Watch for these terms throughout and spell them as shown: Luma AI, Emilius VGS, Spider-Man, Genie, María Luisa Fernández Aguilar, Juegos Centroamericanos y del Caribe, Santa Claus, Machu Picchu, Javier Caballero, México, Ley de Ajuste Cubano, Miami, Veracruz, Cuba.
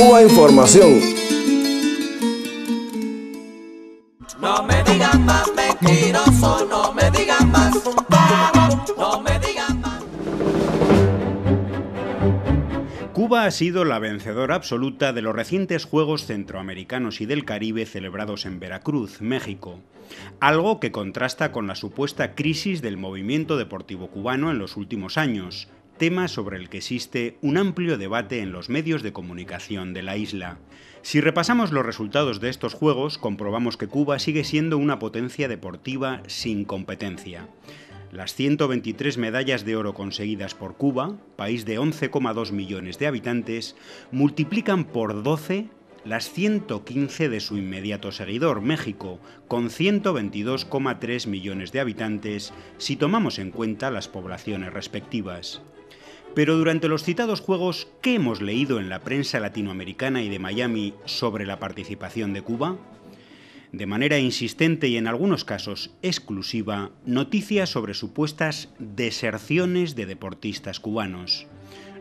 Cuba Información. No me digan más mentiroso, no me digan más fundado, no me digan más. Cuba ha sido la vencedora absoluta de los recientes Juegos Centroamericanos y del Caribe celebrados en Veracruz, México. Algo que contrasta con la supuesta crisis del movimiento deportivo cubano en los últimos años, tema sobre el que existe un amplio debate en los medios de comunicación de la isla. Si repasamos los resultados de estos juegos, comprobamos que Cuba sigue siendo una potencia deportiva sin competencia. Las 123 medallas de oro conseguidas por Cuba, país de 11,2 millones de habitantes, multiplican por 12 las 115 de su inmediato seguidor, México, con 122,3 millones de habitantes, si tomamos en cuenta las poblaciones respectivas. Pero durante los citados juegos, ¿qué hemos leído en la prensa latinoamericana y de Miami sobre la participación de Cuba? De manera insistente y en algunos casos exclusiva, noticias sobre supuestas deserciones de deportistas cubanos.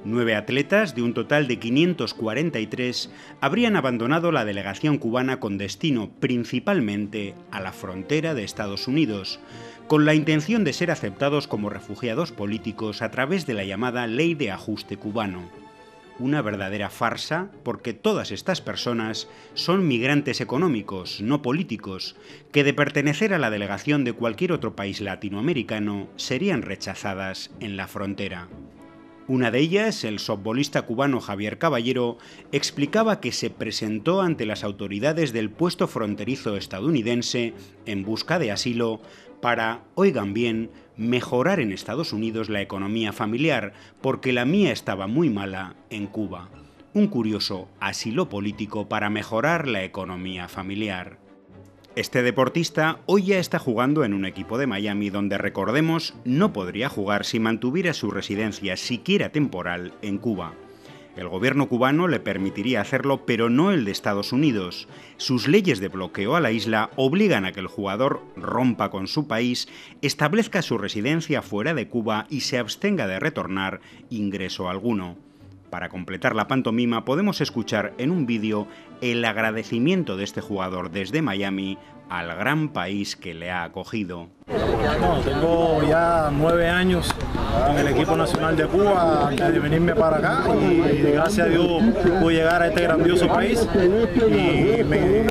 9 atletas, de un total de 543, habrían abandonado la delegación cubana con destino principalmente a la frontera de Estados Unidos, con la intención de ser aceptados como refugiados políticos a través de la llamada Ley de Ajuste Cubano. Una verdadera farsa, porque todas estas personas son migrantes económicos, no políticos, que de pertenecer a la delegación de cualquier otro país latinoamericano serían rechazadas en la frontera. Una de ellas, el softbolista cubano Javier Caballero, explicaba que se presentó ante las autoridades del puesto fronterizo estadounidense en busca de asilo para, oigan bien, mejorar en Estados Unidos la economía familiar, porque la mía estaba muy mala en Cuba. Un curioso asilo político para mejorar la economía familiar. Este deportista hoy ya está jugando en un equipo de Miami donde, recordemos, no podría jugar si mantuviera su residencia, siquiera temporal, en Cuba. El gobierno cubano le permitiría hacerlo, pero no el de Estados Unidos. Sus leyes de bloqueo a la isla obligan a que el jugador rompa con su país, establezca su residencia fuera de Cuba y se abstenga de retornar ingreso alguno. Para completar la pantomima podemos escuchar en un vídeo el agradecimiento de este jugador desde Miami al gran país que le ha acogido. No, tengo ya 9 años en el equipo nacional de Cuba antes de venirme para acá y gracias a Dios pude llegar a este grandioso país y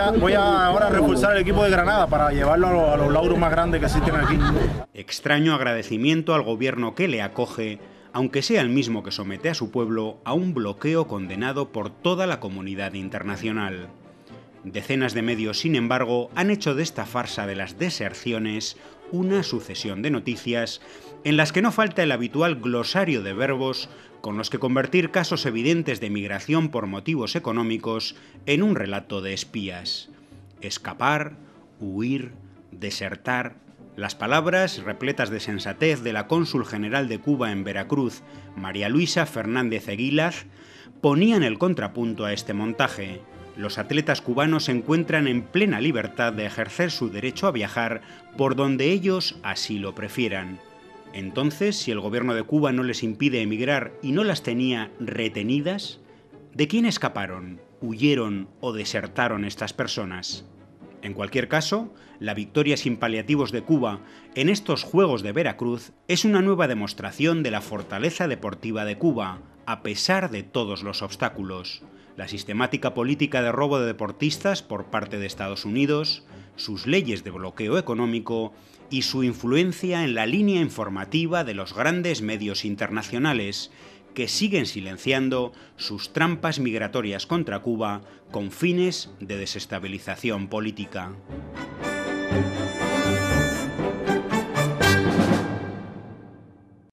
ahora voy a reforzar el equipo de Granada para llevarlo a los lauros más grandes que existen aquí. Extraño agradecimiento al gobierno que le acoge, aunque sea el mismo que somete a su pueblo a un bloqueo condenado por toda la comunidad internacional. Decenas de medios, sin embargo, han hecho de esta farsa de las deserciones una sucesión de noticias en las que no falta el habitual glosario de verbos con los que convertir casos evidentes de migración por motivos económicos en un relato de espías. Escapar, huir, desertar. Las palabras, repletas de sensatez, de la cónsul general de Cuba en Veracruz, María Luisa Fernández Aguilar, ponían el contrapunto a este montaje. Los atletas cubanos se encuentran en plena libertad de ejercer su derecho a viajar por donde ellos así lo prefieran. Entonces, si el gobierno de Cuba no les impide emigrar y no las tenía retenidas, ¿de quién escaparon, huyeron o desertaron estas personas? En cualquier caso, la victoria sin paliativos de Cuba en estos Juegos de Veracruz es una nueva demostración de la fortaleza deportiva de Cuba, a pesar de todos los obstáculos. La sistemática política de robo de deportistas por parte de Estados Unidos, sus leyes de bloqueo económico y su influencia en la línea informativa de los grandes medios internacionales, que siguen silenciando sus trampas migratorias contra Cuba con fines de desestabilización política.